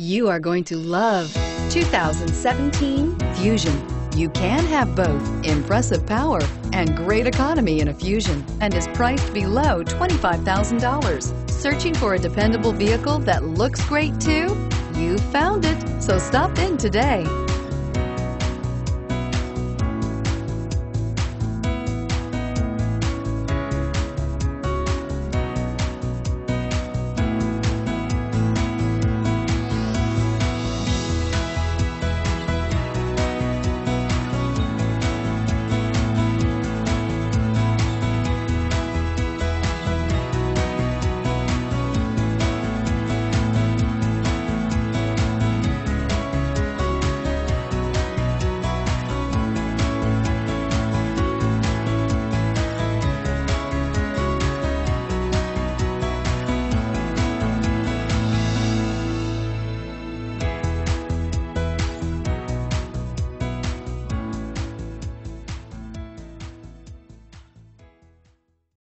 You are going to love 2017 Fusion. You can have both impressive power and great economy in a Fusion, and is priced below $25,000. Searching for a dependable vehicle that looks great too? You found it, so stop in today.